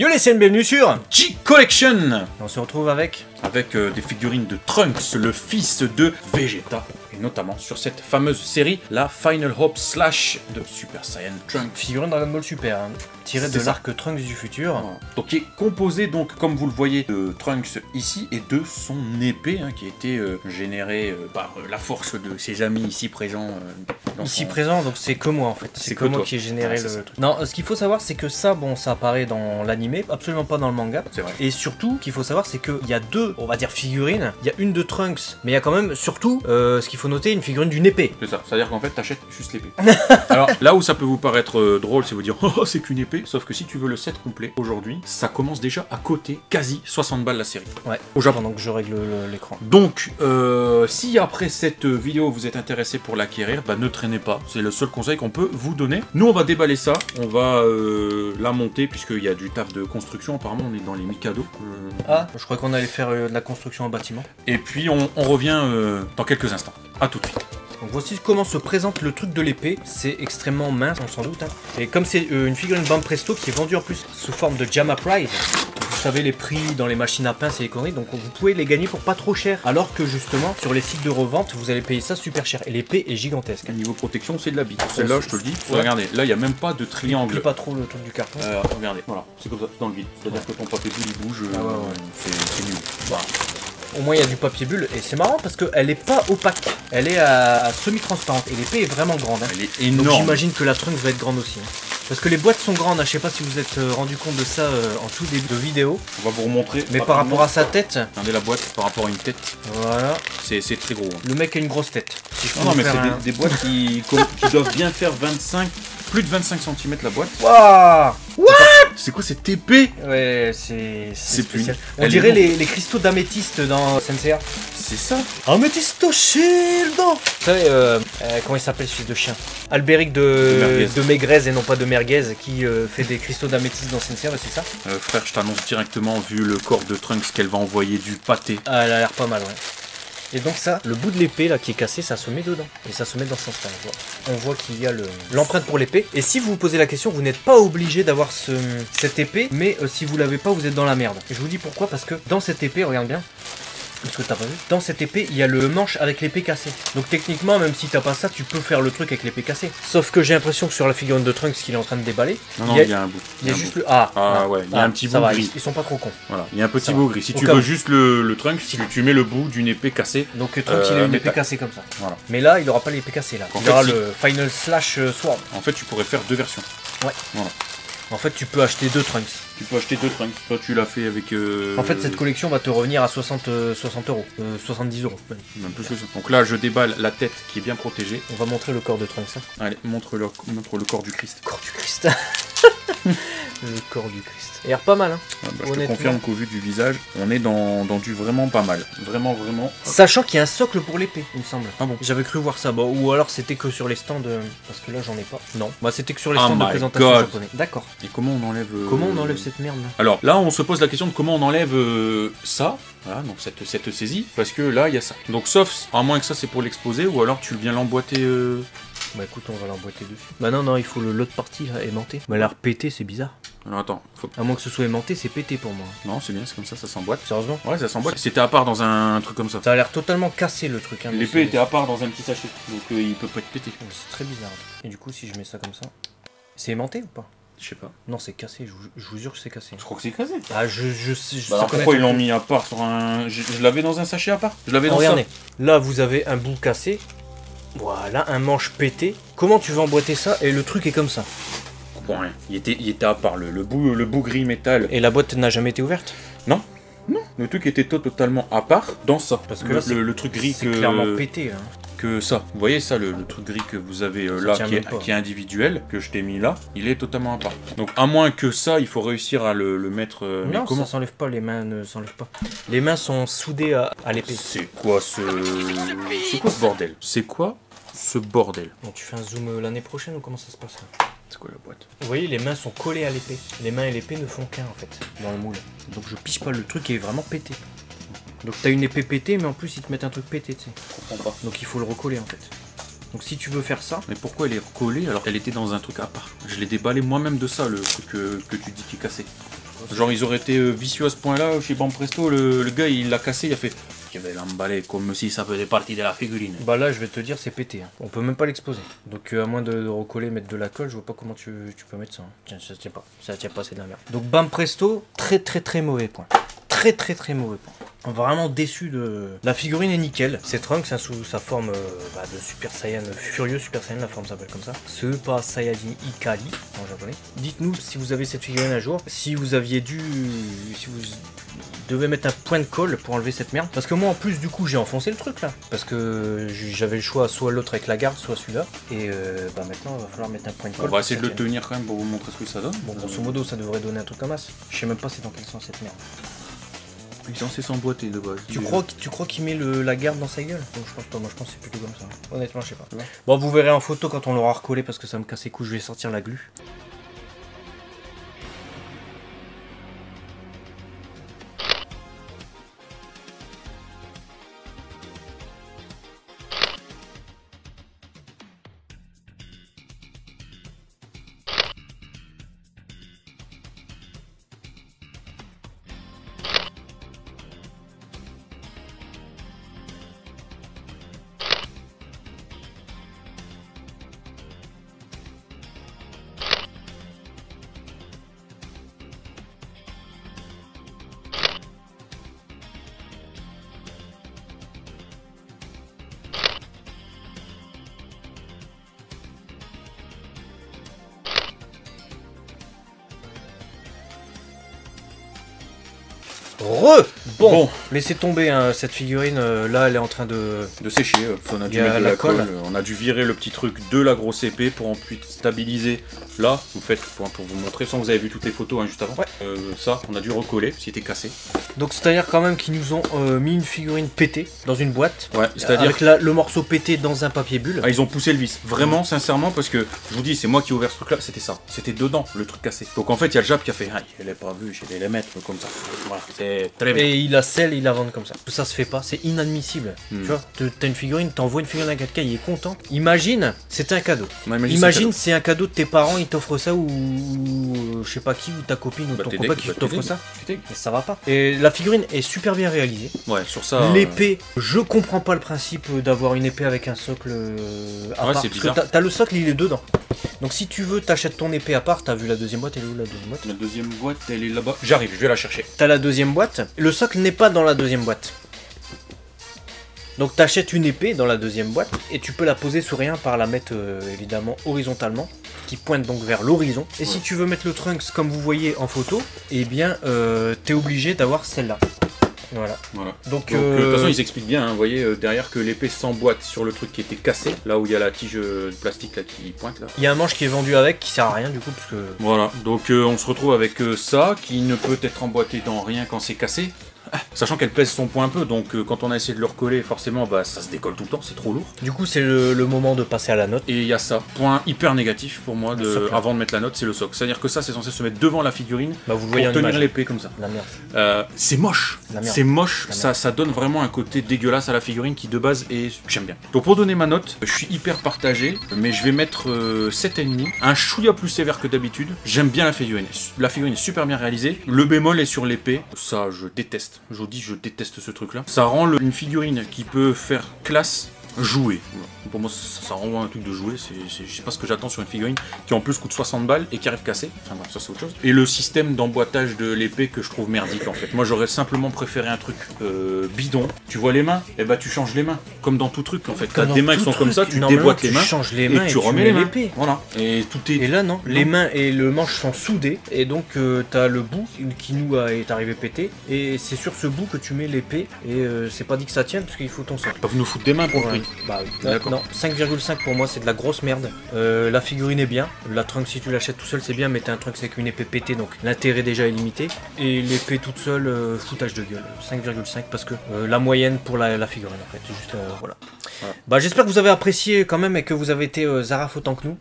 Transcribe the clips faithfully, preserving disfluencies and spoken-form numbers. Yo les C N B, bienvenue sur G-Collection. On se retrouve avec Avec euh, des figurines de Trunks, le fils de Vegeta, et notamment sur cette fameuse série, la Final Hope Slash de Super Saiyan Trunks. Figurine Dragon Ball Super, hein, tirée de l'arc Trunks du futur. Voilà. Donc qui est composée, donc, comme vous le voyez, de Trunks ici et de son épée, hein, qui a été euh, générée euh, par euh, la force de ses amis ici présents. Euh, dans ici son... présents, donc c'est que moi en fait. C'est que, que moi toi. qui ai généré ouais, le truc. Non, ce qu'il faut savoir, c'est que ça, bon, ça apparaît dans l'animé, absolument pas dans le manga. C'est vrai. Et surtout, ce qu'il faut savoir, c'est qu'il y a deux, on va dire, figurine, il y a une de Trunks, mais il y a quand même surtout, euh, ce qu'il faut noter, une figurine d'une épée. C'est ça, c'est-à-dire qu'en fait t'achètes juste l'épée. Alors là où ça peut vous paraître euh, drôle, c'est vous dire oh c'est qu'une épée, sauf que si tu veux le set complet, aujourd'hui ça commence déjà à coûter quasi soixante balles la série. Ouais, au Japon. Pendant que je règle l'écran. Donc euh, si après cette vidéo vous êtes intéressé pour l'acquérir, bah ne traînez pas, c'est le seul conseil qu'on peut vous donner. Nous on va déballer ça, on va euh, la monter, puisqu'il y a du taf de construction, apparemment on est dans les Mikado. Euh... Ah, je crois qu'on allait faire euh, de la construction en bâtiment. Et puis on, on revient euh, dans quelques instants. A tout de suite. Donc voici comment se présente le truc de l'épée. C'est extrêmement mince, on s'en doute. Hein. Et comme c'est euh, une figurine Banpresto qui est vendue en plus sous forme de Jama prize, vous savez les prix dans les machines à pince et les conneries, donc vous pouvez les gagner pour pas trop cher. Alors que justement, sur les sites de revente, vous allez payer ça super cher. Et l'épée est gigantesque. Hein. Niveau protection, c'est de la bite. Celle-là, je te le dis. Ouais. Regardez, là, il n'y a même pas de triangle. Je pas trop le truc du carton. Euh, regardez, voilà, c'est comme ça, dans le vide. C'est-à-dire ouais. que ton papier bulle, il bouge. Euh, ah ouais, ouais, ouais. C'est nul. Voilà. Au moins il y a du papier bulle, et c'est marrant parce qu'elle n'est pas opaque, elle est à, à semi-transparente, et l'épée est vraiment grande. Hein. Elle est énorme. Donc j'imagine que la trunque va être grande aussi. Hein. Parce que les boîtes sont grandes, hein. Je sais pas si vous êtes rendu compte de ça euh, en tout début de vidéo. On va vous remontrer. Mais par rapport à sa tête. Regardez la boîte, par rapport à une tête. Voilà. C'est très gros. Hein. Le mec a une grosse tête. Si je non, non mais c'est un... des, des boîtes qui, qui doivent bien faire vingt-cinq, plus de vingt-cinq centimètres la boîte. Waouh. What? C'est quoi cette épée? Ouais, c'est spécial. On Elle dirait les, les cristaux d'améthyste dans Senseïa. C'est ça. Améthysto shield. Vous savez, euh, euh, comment il s'appelle ce fils de chien? Albéric de, de Maigres et non pas de Merguez, qui euh, fait des cristaux d'améthyste dans Senseïa, c'est ça? euh, Frère, je t'annonce directement, vu le corps de Trunks, qu'elle va envoyer du pâté. Ah, elle a l'air pas mal, ouais. Et donc ça, le bout de l'épée là qui est cassé, ça se met dedans. Et ça se met dans ce sens-là. On voit, voit qu'il y a l'empreinte le, pour l'épée. Et si vous vous posez la question, vous n'êtes pas obligé d'avoir ce, cette épée. Mais euh, si vous l'avez pas, vous êtes dans la merde. Et je vous dis pourquoi, parce que dans cette épée, regarde bien. Parce que t'as pas vu. Dans cette épée, il y a le manche avec l'épée cassée. Donc techniquement, même si t'as pas ça, tu peux faire le truc avec l'épée cassée. Sauf que j'ai l'impression que sur la figurine de Trunks qu'il est en train de déballer. Non, non, il y a, y a un bout. Il y a, y a juste bout. le. Ah, ah ouais, il y a ah, un petit bout va, gris. Ils sont pas trop cons. Voilà, il y a un petit bout gris. Si tu veux juste le, le Trunks, si tu, tu mets le bout d'une épée cassée. Donc Trunks, euh, il a une épée cassée comme ça. Voilà. Mais là, il aura pas l'épée cassée là. En il fait, aura si... le Final Slash Sword. En fait, tu pourrais faire deux versions. Ouais. Voilà. En fait, tu peux acheter deux Trunks. Tu peux acheter deux Trunks. Toi, tu l'as fait avec... Euh... En fait, cette collection va te revenir à soixante euros. Euh, soixante-dix euros. Même plus que ça. Donc là, je déballe la tête qui est bien protégée. On va montrer le corps de Trunks. Hein. Allez, montre le, montre le corps du Christ. Le corps du Christ. Le corps du Christ. Il a l'air pas mal, hein. Ah bah, je te confirme qu'au vu du visage, on est dans, dans du vraiment pas mal. Vraiment, vraiment. Sachant qu'il y a un socle pour l'épée, il me semble. Ah bon. J'avais cru voir ça. Bah, ou alors c'était que sur les stands... Parce que là, j'en ai pas. Non. Bah, c'était que sur les stands oh de présentation japonais. D'accord. Et comment on enlève... Euh... Comment on enlève cette merde là? Alors là, on se pose la question de comment on enlève euh, ça. Voilà, donc cette, cette saisie. Parce que là, il y a ça. Donc sauf, à moins que ça, c'est pour l'exposer. Ou alors tu viens l'emboîter... Euh... Bah écoute, on va l'emboîter dessus. Bah non, non, il faut l'autre partie là, aimanter. Bah l'air pété, c'est bizarre. Alors attends, faut... à moins que ce soit aimanté, c'est pété pour moi. Non, c'est bien, c'est comme ça, ça s'emboîte. Sérieusement? Ouais, ça s'emboîte. C'était à part dans un truc comme ça. Ça a l'air totalement cassé le truc. Hein, l'épée était à part dans un petit sachet, donc euh, il peut pas être pété. C'est très bizarre. Et du coup, si je mets ça comme ça, c'est aimanté ou pas? Je sais pas. Non, c'est cassé, je vous, je vous jure que c'est cassé. Je crois que c'est cassé. Ah, je, je, je, je bah alors pourquoi ils l'ont mis à part sur un... Je, je l'avais dans un sachet à part. Je l'avais dans ça. Regardez, là vous avez un bout cassé. Voilà, un manche pété. Comment tu veux emboîter ça? Et le truc est comme ça. Bon, hein. il, était, il était à part le, le, bout, le bout gris métal. Et la boîte n'a jamais été ouverte? Non. Non. Le truc était totalement à part dans ça. Parce que le, là, le, le truc gris que... C'est clairement pété. Hein. Que ça. Vous voyez ça, le, le truc gris que vous avez euh, là, qui est, qui est individuel, que je t'ai mis là, il est totalement à part. Donc à moins que ça, il faut réussir à le, le mettre... Euh, non, mais comment ça s'enlève pas, les mains ne s'enlèvent pas. Les mains sont soudées à, à l'épée. C'est quoi ce... C'est quoi ce bordel? C'est quoi ce bordel? Bon, tu fais un zoom l'année prochaine ou comment ça se passe? C'est quoi la boîte? Vous voyez, les mains sont collées à l'épée. Les mains et l'épée ne font qu'un en fait, dans le moule. Donc je pige pas, le truc est vraiment pété. Donc t'as une épée pétée, mais en plus ils te mettent un truc pété, tu sais. Je comprends pas. Donc il faut le recoller en fait. Donc si tu veux faire ça... Mais pourquoi elle est recollée alors qu'elle était dans un truc à part? Je l'ai déballé moi-même de ça, le truc que, que tu dis qui est cassé. Genre ils auraient été vicieux à ce point-là, chez Banpresto, le, le gars il l'a cassé, il a fait je vais l'emballer comme si ça faisait partie de la figurine. Bah là je vais te dire c'est pété, hein. On peut même pas l'exposer. Donc euh, à moins de, de recoller, mettre de la colle, je vois pas comment tu, tu peux mettre ça. Hein. Tiens, ça tient pas, ça tient pas, c'est de la merde. Donc Banpresto, très très très mauvais point. Très très très mauvais point. Vraiment déçu de... La figurine est nickel. C'est Trunks, ça, sous sa forme euh, bah, de Super Saiyan furieux, Super Saiyan, la forme s'appelle comme ça. Super Saiyajin Ikari en japonais. Dites-nous si vous avez cette figurine à jour, si vous aviez dû... si vous devez mettre un point de colle pour enlever cette merde. Parce que moi en plus du coup j'ai enfoncé le truc là. Parce que j'avais le choix soit l'autre avec la garde, soit celui-là. Et euh, bah maintenant il va falloir mettre un point de colle. On va essayer de le tenir quand même pour vous montrer ce que ça donne. Bon grosso modo ça devrait donner un truc à masse. Je sais même pas c'est dans quel sens cette merde. Il est censé s'emboîter de base. Tu crois, tu crois qu'il met le, la garde dans sa gueule? Donc, je pense pas, moi je pense que c'est plutôt comme ça. Honnêtement, je sais pas. Ouais. Bon, vous verrez en photo quand on l'aura recollé parce que ça me casse les couilles, je vais sortir la glu. Re bon. bon, laissez tomber hein, cette figurine, euh, là elle est en train de... De sécher, euh, on a dû mettre de la, la colle. colle, on a dû virer le petit truc de la grosse épée pour ensuite stabiliser. Là, vous faites, pour, pour vous montrer, sans vous avez vu toutes les photos hein, juste avant, ouais. euh, ça on a dû recoller, c'était cassé. Donc c'est-à-dire quand même qu'ils nous ont euh, mis une figurine pétée dans une boîte, ouais, c'est-à-dire avec la, le morceau pété dans un papier bulle. Ah, ils ont poussé le vis, vraiment, mmh. sincèrement, parce que je vous dis, c'est moi qui ai ouvert ce truc-là, c'était ça, c'était dedans le truc cassé. Donc en fait, il y a le Jap qui a fait, ah, je l'ai pas vu, je vais les mettre comme ça. Voilà, c'est très bien. Et il la scelle, il la vend comme ça. Ça se fait pas, c'est inadmissible. Mmh. Tu vois, t'as une figurine, t'envoies une figurine à quelqu'un, il est content. Imagine, c'était un cadeau. Bah, imagine, c'est un cadeau de tes parents, ils t'offrent ça ou je sais pas qui, ou ta copine ou bah, ton copain qui t'offre ça. Ça va pas. Et la figurine est super bien réalisée. Ouais, sur ça. L'épée, euh... je comprends pas le principe d'avoir une épée avec un socle à ouais, part. Parce que t'as le socle, il est dedans. Donc si tu veux, t'achètes ton épée à part. T'as vu la deuxième boîte, elle est où la deuxième boîte? La deuxième boîte, elle est là-bas. J'arrive, je vais la chercher. T'as la deuxième boîte. Le socle n'est pas dans la deuxième boîte. Donc t'achètes une épée dans la deuxième boîte et tu peux la poser sur rien par la mettre euh, évidemment horizontalement, qui pointe donc vers l'horizon. Et ouais. si tu veux mettre le Trunks comme vous voyez en photo, eh bien euh, t'es obligé d'avoir celle-là. Voilà. voilà. Donc, donc euh... de toute façon ils expliquent bien, hein, vous voyez euh, derrière que l'épée s'emboîte sur le truc qui était cassé, là où il y a la tige de plastique là qui pointe là. Il y a un manche qui est vendu avec qui sert à rien du coup parce que. Voilà, donc euh, on se retrouve avec euh, ça qui ne peut être emboîté dans rien quand c'est cassé. Sachant qu'elle pèse son poids un peu, donc euh, quand on a essayé de le recoller, forcément, bah, ça se décolle tout le temps, c'est trop lourd. Du coup, c'est le, le moment de passer à la note. Et il y a ça, point hyper négatif pour moi, de, avant de mettre la note, c'est le socle. C'est-à-dire que ça, c'est censé se mettre devant la figurine bah, vous voyez pour tenir l'épée comme ça. Euh, c'est moche, c'est moche, ça, ça donne vraiment un côté dégueulasse à la figurine qui de base est... J'aime bien. Donc pour donner ma note, je suis hyper partagé, mais je vais mettre euh, sept virgule cinq, un chouïa plus sévère que d'habitude. J'aime bien la figurine, la figurine est super bien réalisée. Le bémol est sur l'épée, ça je déteste. Je vous dis, je déteste ce truc là. Ça rend le, une figurine qui peut faire classe jouer. Pour moi, ça, ça rend un truc de jouer. C'est, c'est, je sais pas ce que j'attends sur une figurine qui en plus coûte soixante balles et qui arrive cassée. Enfin bref, ça c'est autre chose. Et le système d'emboîtage de l'épée que je trouve merdique en fait. Moi j'aurais simplement préféré un truc euh, bidon. Tu vois les mains, et bah tu changes les mains. Comme dans tout truc en fait. T'as des mains qui sont truc. comme ça, tu déboîtes les mains, changes les mains et, et tu remets l'épée. Voilà. Et tout est. Et là non, non. Les mains et le manche sont soudés et donc euh, t'as le bout qui nous a, est arrivé pété et c'est sur ce bout que tu mets l'épée et euh, c'est pas dit que ça tienne parce qu'il faut ton socle. Bah vous nous foutez des mains pour ouais. Bah, euh, non, cinq virgule cinq pour moi c'est de la grosse merde. Euh, la figurine est bien, la Trunks si tu l'achètes tout seul c'est bien, mais t'as un Trunks avec une épée pétée donc l'intérêt déjà est limité. Et l'épée toute seule, euh, foutage de gueule, cinq virgule cinq parce que euh, la moyenne pour la, la figurine en fait, juste euh, voilà. voilà. Bah j'espère que vous avez apprécié quand même et que vous avez été euh, Zaraf autant que nous.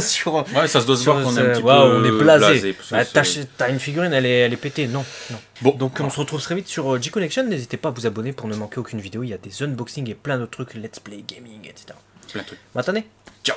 sur, ouais ça se doit se voir qu'on est un petit wow, peu on est blasé. blasé bah, t'as une figurine, elle est, elle est pétée, non, non. Bon, donc voilà. On se retrouve très vite sur G-Connection, n'hésitez pas à vous abonner pour ne manquer aucune vidéo, il y a des unboxings et plein d'autres trucs, let's play, gaming, et cetera. Plein de trucs. Maintenant, ciao.